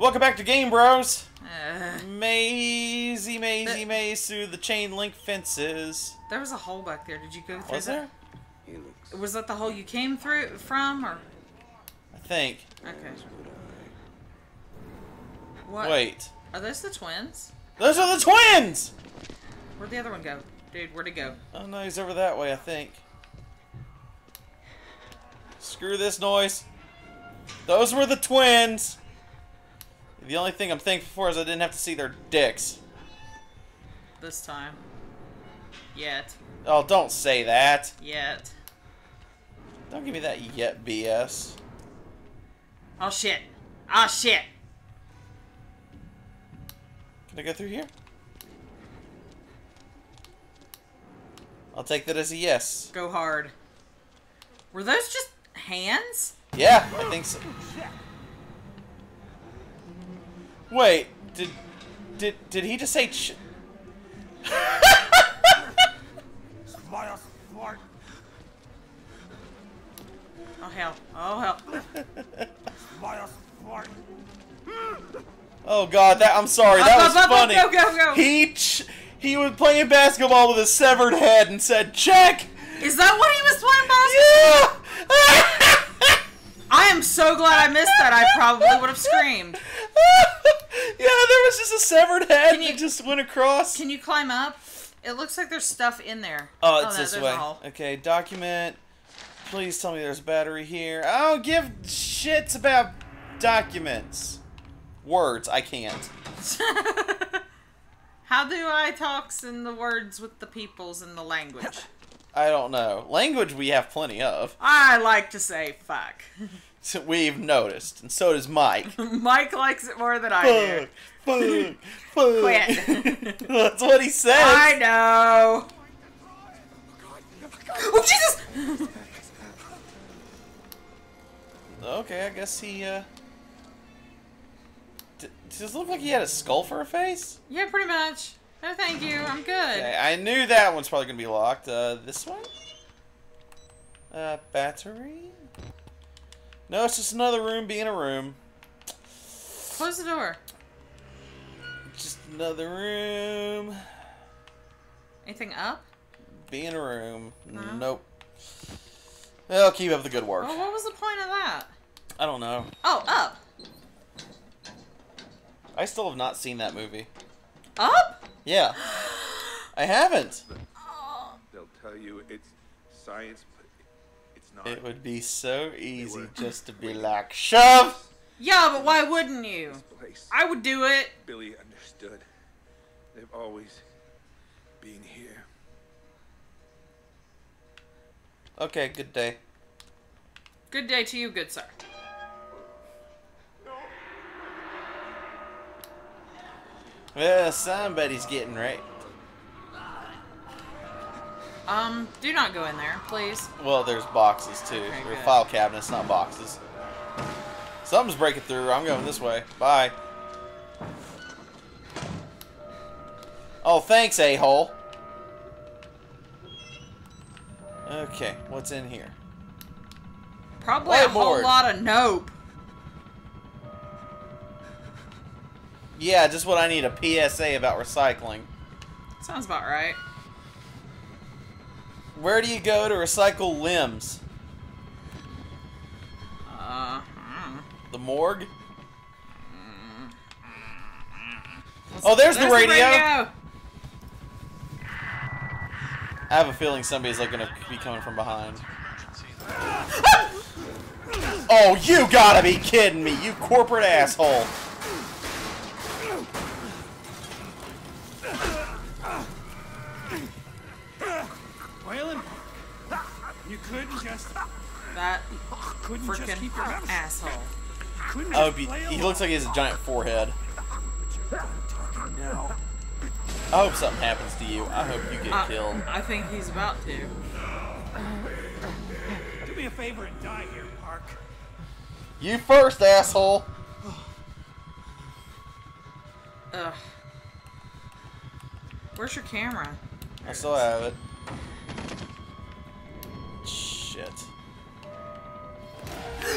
Welcome back to Game Bros. Maze through the chain link fences. There was a hole back there. Did you go through? Was there? Was that the hole you came through from, or? I think. Okay. What? Wait. Are those the twins? Those are the twins! Where'd the other one go? Dude, where'd he go? Oh no, he's over that way, I think. Screw this noise. Those were the twins! The only thing I'm thankful for is I didn't have to see their dicks. This time. Yet. Oh, don't say that. Yet. Don't give me that yet BS. Oh shit. Oh shit! Can I go through here? I'll take that as a yes. Go hard. Were those just hands? Yeah, I think so. Wait, did he just say ch? Oh hell! Oh hell! Oh god! That I'm sorry. That was funny. Go, go, go. He was playing basketball with a severed head and said, check! Is that what he was playing basketball? Yeah! I am so glad I missed that. I probably would have screamed. Yeah, there was just a severed head that just went across. Can you climb up? It looks like there's stuff in there. Oh, it's this way. Okay, document. Please tell me there's a battery here. I don't give shits about documents. Words, I can't. How do I talks in the words with the peoples in the language? I don't know. Language we have plenty of. I like to say fuck. So we've noticed, and so does Mike. Mike likes it more than fuck, I do. Fuck, fuck. Quit. That's what he says. I know. Oh, Jesus! Okay, I guess he, does it look like he had a skull for a face? Yeah, pretty much. No, thank you. I'm good. Okay, I knew that one's probably going to be locked. This one? Battery? No, it's just another room being a room. Close the door. Just another room. Anything up? Being a room. No. Nope. Well, keep up the good work. Well, what was the point of that? I don't know. Oh, up. I still have not seen that movie. Up? Yeah. I haven't. Oh. They'll tell you it's science, but it's not. It would be so easy just to be like, shove! Yeah, but why wouldn't you? I would do it. Billy understood. They've always been here. Okay, good day. Good day to you, good sir. Well, somebody's getting raped. Do not go in there, please. Well, there's boxes, too. Okay, there's file cabinets, not boxes. Something's breaking through. I'm going this way. Bye. Oh, thanks, a-hole. Okay, what's in here? Probably a whole lot of nope. Yeah, just what I need, a PSA about recycling. Sounds about right. Where do you go to recycle limbs? The morgue? Oh, there's the radio! I have a feeling somebody's like gonna be coming from behind. Oh, you gotta be kidding me, you corporate asshole! That freaking asshole. Oh, he looks like he has a giant forehead. I hope something happens to you. I hope you get killed. I think he's about to. Do me a favor and die here, Park. You first, asshole. Ugh. Where's your camera? I still have it. Shit.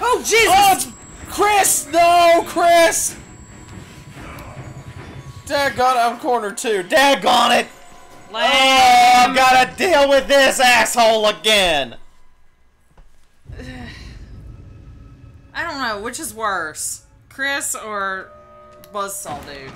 Oh, Jesus! Oh, Chris! No, Chris! Daggone it, I'm cornered too. Daggone it! Lame. Oh, I've got to deal with this asshole again! I don't know, which is worse? Chris or Buzzsaw dude?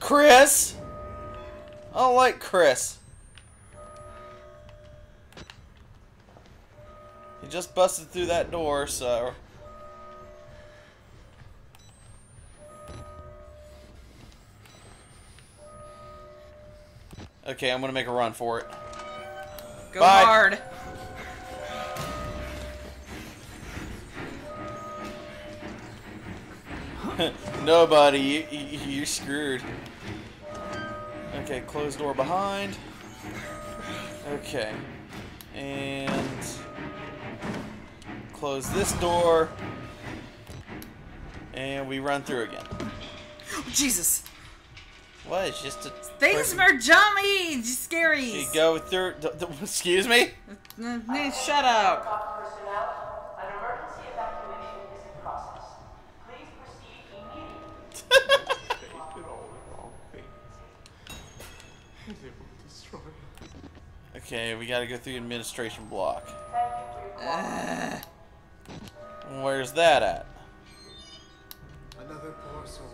Chris? I don't like Chris. He just busted through that door, so... Okay, I'm gonna make a run for it. Go Bye. Hard. Nobody, you're screwed. Okay, closed door behind. Okay. And... close this door. And we run through again. Jesus! What? It's just a... things are jumpy! Scary! You go through... excuse me? Shut up! Okay, we gotta go through the administration block. Where's that at? Another parcel.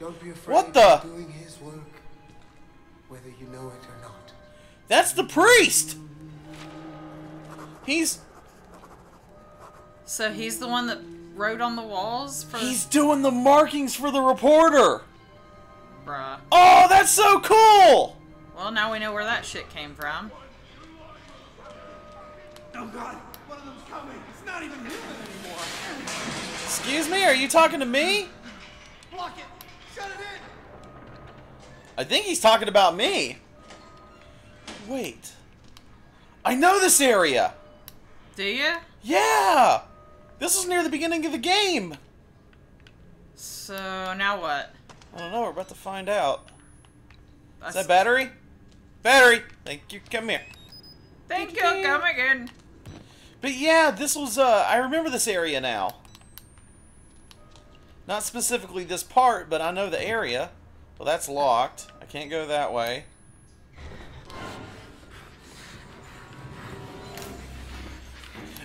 Don't be afraid of doing his work, whether you know it or not. That's the priest! He's... so he's the one that wrote on the walls? For... he's doing the markings for the reporter! Bruh. Oh, that's so cool! Well, now we know where that shit came from. Oh God, one of them's coming! It's not even human anymore! Excuse me, are you talking to me? Block it! Shut it in! I think he's talking about me. Wait. I know this area! Do you? Yeah! This was near the beginning of the game! So, now what? I don't know, we're about to find out. Is that battery? Battery! Thank you, come here. Thank you, come again. But yeah, this was, I remember this area now. Not specifically this part, but I know the area. Well, that's locked. I can't go that way.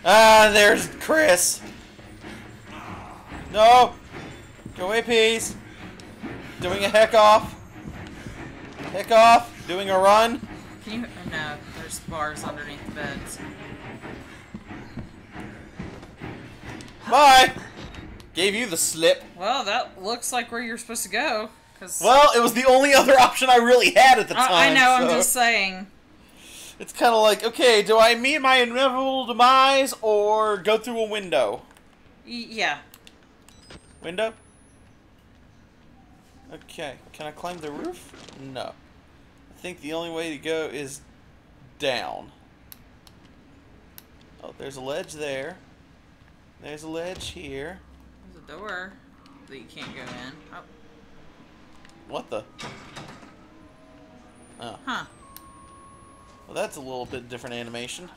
Ah, there's Chris. No! Go away, peace. Doing a heck off. Heck off. Doing a run. Can you... no, there's bars underneath the beds. Bye! Gave you the slip. Well, that looks like where you're supposed to go. Cause... well, it was the only other option I really had at the time. I know, so. I'm just saying. It's kind of like, okay, do I meet my inevitable demise or go through a window? Yeah. Window? Okay, can I climb the roof? No. I think the only way to go is down. Oh, there's a ledge there. There's a ledge here. There's a door that you can't go in. Oh. What the? Oh. Huh. Well, that's a little bit different animation.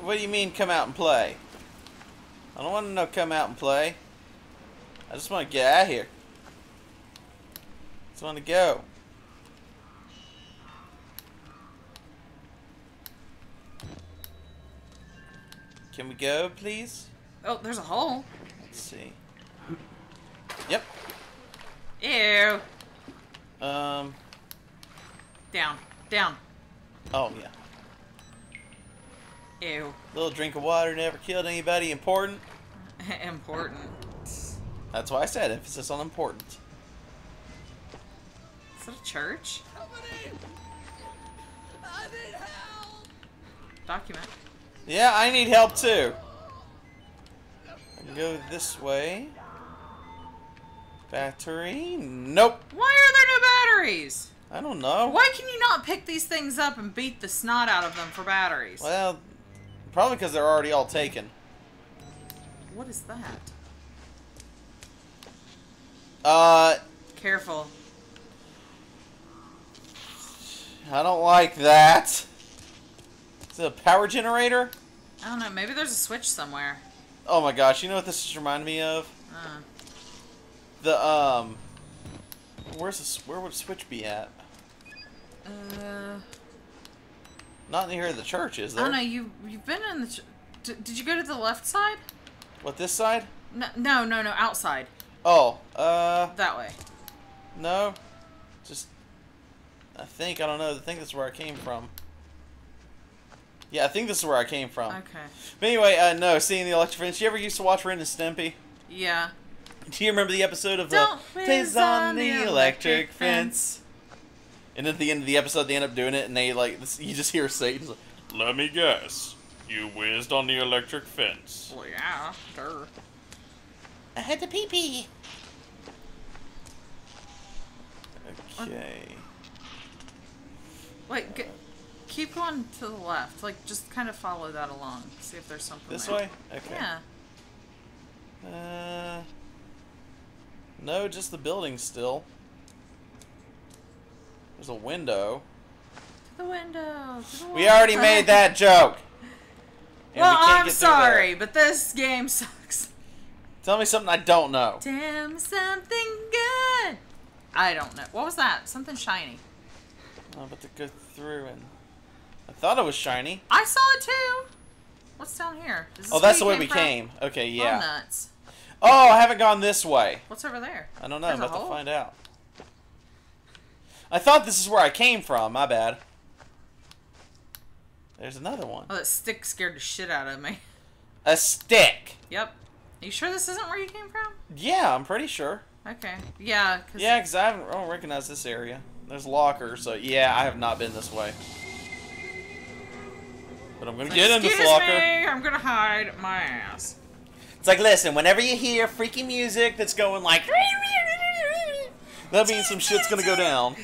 What do you mean, come out and play? I don't want to know come out and play. I just want to get out of here. I just want to go. Can we go, please? Oh, there's a hole. Let's see. Yep. Ew. Down. Down. Oh, yeah. Ew. Little drink of water never killed anybody. Important. Important. That's why I said emphasis on important. Is that a church? Somebody! I need help! Document. Yeah, I need help too. I can go this way. Battery? Nope. Why are there no batteries? I don't know. Why can you not pick these things up and beat the snot out of them for batteries? Well, probably because they're already all taken. What is that? Careful. I don't like that. Is it a power generator? I don't know. Maybe there's a switch somewhere. Oh my gosh. You know what this just reminded me of? The, where's this? Where would a switch be at? Not near the church, is there? I don't know. You've been in the church. Did you go to the left side? What, this side? No, outside. Oh, that way. No. Just, I don't know. I think that's where I came from. Yeah, I think this is where I came from. Okay. But anyway, no, seeing the electric fence. You ever used to watch Ren and Stimpy? Yeah. Do you remember the episode of Tis on the Electric Fence? And at the end of the episode, they end up doing it, and they, like, you just hear Satan's like, "Let me guess. You whizzed on the electric fence." Well, yeah, sure. I had to pee-pee. Okay. Wait, keep going to the left. Like, just kind of follow that along. See if there's something this way? Okay. Yeah. No, just the building still. There's a window. To the window. To the window. We already made that joke. And well, I'm sorry, but this game sucks. Tell me something I don't know. Damn, something good. I don't know. What was that? Something shiny. I'm about to go through and... I thought it was shiny. I saw it too. What's down here? Oh, that's the way we came. Okay, yeah. Oh, nuts. Oh, I haven't gone this way. What's over there? I don't know. I'm about to find out. I thought this is where I came from. My bad. There's another one. Oh, that stick scared the shit out of me. A stick. Yep. Are you sure this isn't where you came from? Yeah, I'm pretty sure. Okay. Yeah, because... yeah, because I don't recognize this area. There's lockers, so yeah, I have not been this way. But I'm going to get in this locker. Excuse me, I'm going to hide my ass. It's like, listen, whenever you hear freaky music that's going like... that means some shit's going to go down.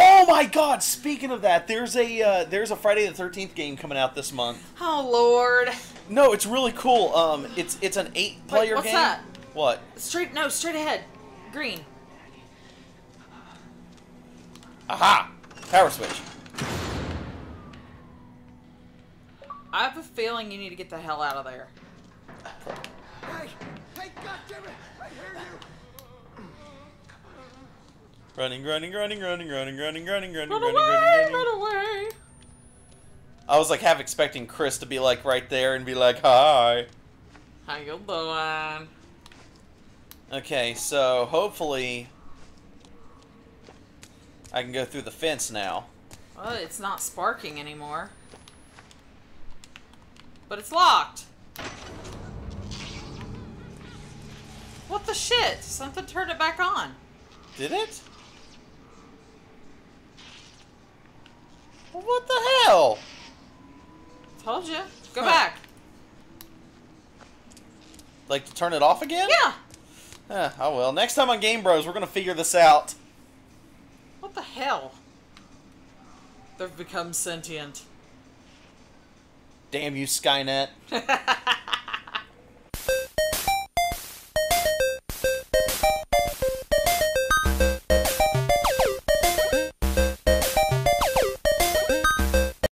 Oh my God! Speaking of that, there's a Friday the 13th game coming out this month. Oh Lord! No, it's really cool. It's an 8-player game. What's that? What? Straight ahead, green. Aha! Power switch. I have a feeling you need to get the hell out of there. Hey, God damn it! I hear you. Running. Run away. I was like half expecting Chris to be like right there and be like, "Hi. How you doing?" Okay, so hopefully I can go through the fence now. Well, it's not sparking anymore. But it's locked. What the shit? Something turned it back on. Did it? What the hell? Told you. Go back. Like to turn it off again? Yeah. Oh well. Next time on Game Bros, we're gonna figure this out. What the hell? They've become sentient. Damn you, Skynet.